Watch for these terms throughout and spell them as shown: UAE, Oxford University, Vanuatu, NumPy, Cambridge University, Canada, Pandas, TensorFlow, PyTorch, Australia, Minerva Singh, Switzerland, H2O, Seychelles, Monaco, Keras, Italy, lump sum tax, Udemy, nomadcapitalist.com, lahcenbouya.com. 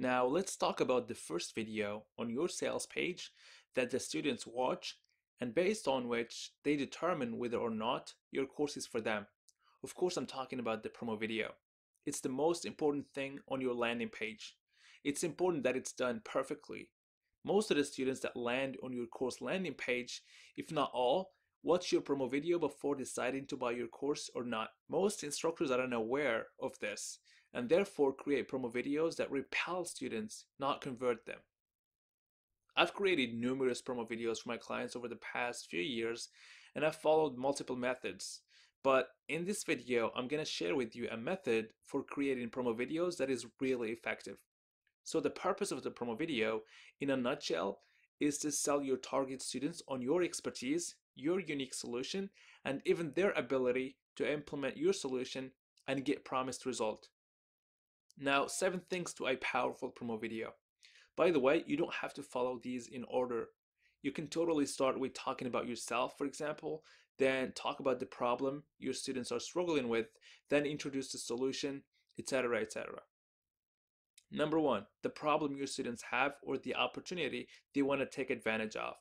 Now let's talk about the first video on your sales page that the students watch and based on which they determine whether or not your course is for them. Of course, I'm talking about the promo video. It's the most important thing on your landing page. It's important that it's done perfectly. Most of the students that land on your course landing page, if not all, watch your promo video before deciding to buy your course or not. Most instructors are unaware of this and therefore create promo videos that repel students, not convert them. I've created numerous promo videos for my clients over the past few years and I've followed multiple methods. But in this video, I'm going to share with you a method for creating promo videos that is really effective. So the purpose of the promo video, in a nutshell, is to sell your target students on your expertise, your unique solution, and even their ability to implement your solution and get promised result. Now, 7 things to a powerful promo video. By the way, you don't have to follow these in order. You can totally start with talking about yourself, for example, then talk about the problem your students are struggling with, then introduce the solution, etc., etc. Number 1, the problem your students have or the opportunity they want to take advantage of.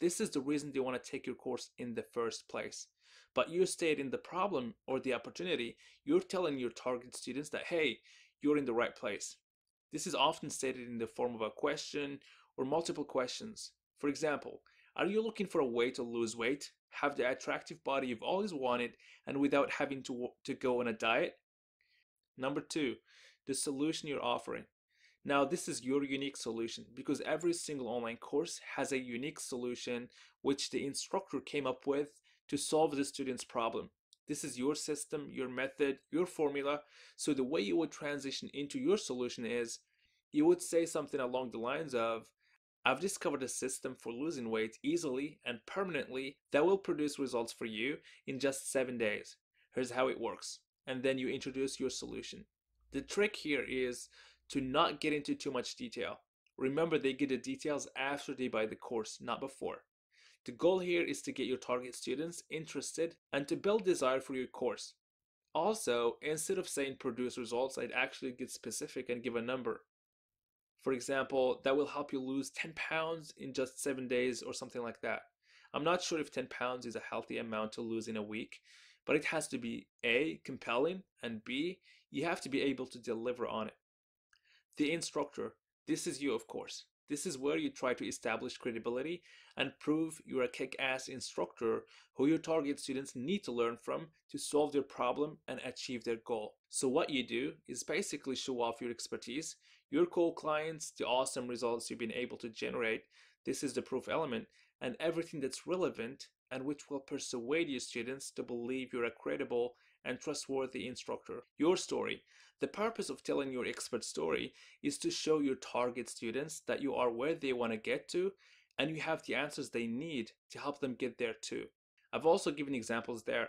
This is the reason they want to take your course in the first place. But you stayed in the problem or the opportunity, you're telling your target students that, hey, you're in the right place. This is often stated in the form of a question or multiple questions. For example, are you looking for a way to lose weight, have the attractive body you've always wanted, and without having to go on a diet? Number 2, the solution you're offering. Now, this is your unique solution because every single online course has a unique solution which the instructor came up with to solve the student's problem. This is your system, your method, your formula. So the way you would transition into your solution is you would say something along the lines of, I've discovered a system for losing weight easily and permanently that will produce results for you in just 7 days. Here's how it works. And then you introduce your solution. The trick here is to not get into too much detail. Remember, they get the details after they buy the course, not before. The goal here is to get your target students interested and to build desire for your course. Also, instead of saying produce results, I'd actually get specific and give a number. For example, that will help you lose 10 pounds in just 7 days or something like that. I'm not sure if 10 pounds is a healthy amount to lose in a week, but it has to be A, compelling, and B, you have to be able to deliver on it. The instructor, this is you of course. This is where you try to establish credibility and prove you're a kick-ass instructor who your target students need to learn from to solve their problem and achieve their goal. So what you do is basically show off your expertise, your cool clients, the awesome results you've been able to generate. This is the proof element and everything that's relevant and which will persuade your students to believe you're a credible and trustworthy instructor. Your story. The purpose of telling your expert story is to show your target students that you are where they want to get to and you have the answers they need to help them get there too. I've also given examples there.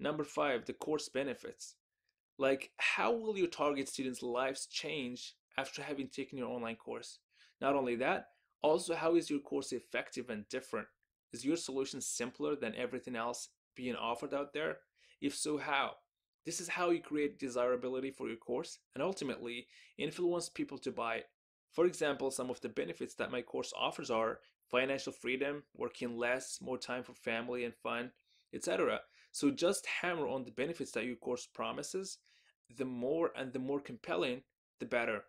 Number 5, the course benefits. Like, how will your target students' lives change after having taken your online course? Not only that, also how is your course effective and different? Is your solution simpler than everything else being offered out there? If so, how? This is how you create desirability for your course and ultimately influence people to buy it. For example, some of the benefits that my course offers are financial freedom, working less, more time for family and fun, etc. So just hammer on the benefits that your course promises. The more compelling, the better.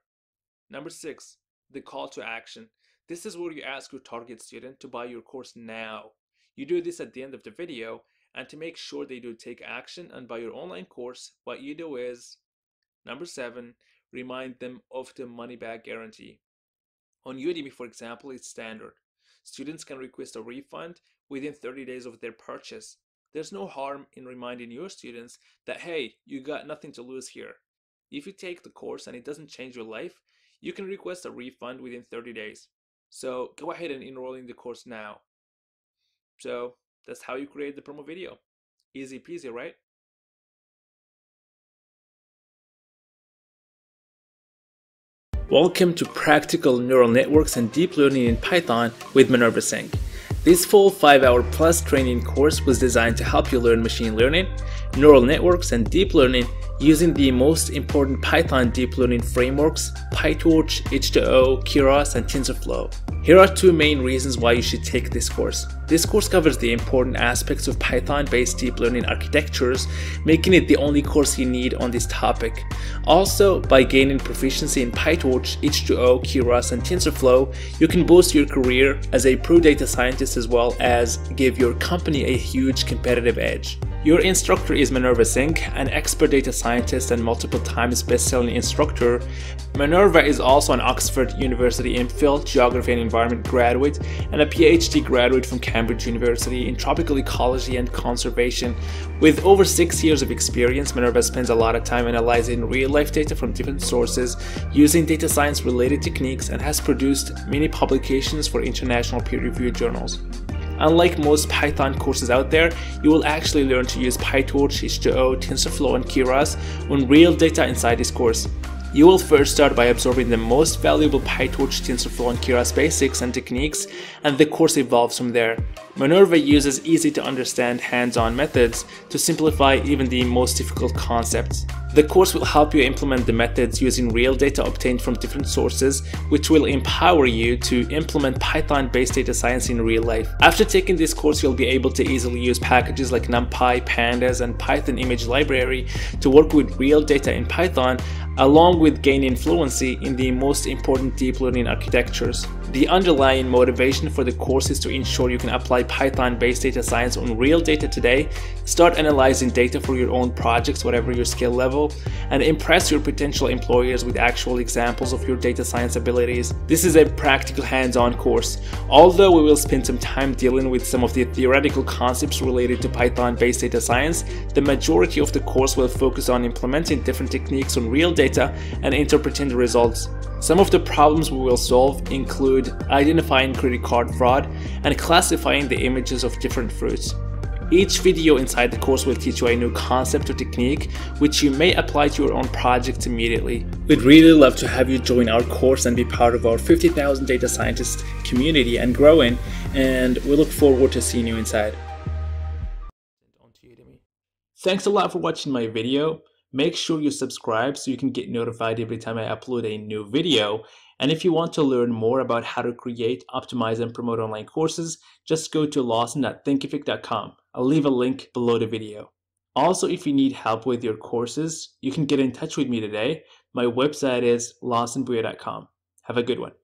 Number 6, the call to action. This is where you ask your target student to buy your course now. You do this at the end of the video. And to make sure they do take action and buy your online course, what you do is, number 7, remind them of the money-back guarantee. On Udemy, for example, it's standard. Students can request a refund within 30 days of their purchase. There's no harm in reminding your students that, hey, you got nothing to lose here. If you take the course and it doesn't change your life, you can request a refund within 30 days. So go ahead and enroll in the course now. So that's how you create the promo video. Easy peasy, right? Welcome to Practical Neural Networks and Deep Learning in Python with Minerva Singh. This full 5-hour plus training course was designed to help you learn machine learning, neural networks, and deep learning using the most important Python deep learning frameworks, PyTorch, H2O, Keras, and TensorFlow. Here are two main reasons why you should take this course. This course covers the important aspects of Python-based deep learning architectures, making it the only course you need on this topic. Also, by gaining proficiency in PyTorch, H2O, Keras, and TensorFlow, you can boost your career as a pro data scientist as well as give your company a huge competitive edge. Your instructor is Minerva Singh, an expert data scientist and multiple times best-selling instructor. Minerva is also an Oxford University MPhil Geography and Environment graduate and a PhD graduate from Cambridge University in tropical ecology and conservation. With over 6 years of experience, Minerva spends a lot of time analyzing real-life data from different sources using data science-related techniques and has produced many publications for international peer-reviewed journals. Unlike most Python courses out there, you will actually learn to use PyTorch, H2O, TensorFlow, and Keras on real data inside this course. You will first start by absorbing the most valuable PyTorch, TensorFlow, and Keras basics and techniques, and the course evolves from there. Minerva uses easy-to-understand hands-on methods to simplify even the most difficult concepts. The course will help you implement the methods using real data obtained from different sources, which will empower you to implement Python-based data science in real life. After taking this course, you'll be able to easily use packages like NumPy, Pandas, and Python image library to work with real data in Python, along with gaining fluency in the most important deep learning architectures. The underlying motivation for the course is to ensure you can apply Python-based data science on real data today, start analyzing data for your own projects, whatever your skill level, and impress your potential employers with actual examples of your data science abilities. This is a practical hands-on course. Although we will spend some time dealing with some of the theoretical concepts related to Python-based data science, the majority of the course will focus on implementing different techniques on real data and interpreting the results. Some of the problems we will solve include identifying credit card fraud and classifying the images of different fruits. Each video inside the course will teach you a new concept or technique which you may apply to your own project immediately. We'd really love to have you join our course and be part of our 50,000 data scientist community and growing, and we look forward to seeing you inside. Thanks a lot for watching my video. Make sure you subscribe so you can get notified every time I upload a new video. And if you want to learn more about how to create, optimize, and promote online courses, just go to lahcen.thinkific.com. I'll leave a link below the video. Also, if you need help with your courses, you can get in touch with me today. My website is lahcenbouya.com. Have a good one.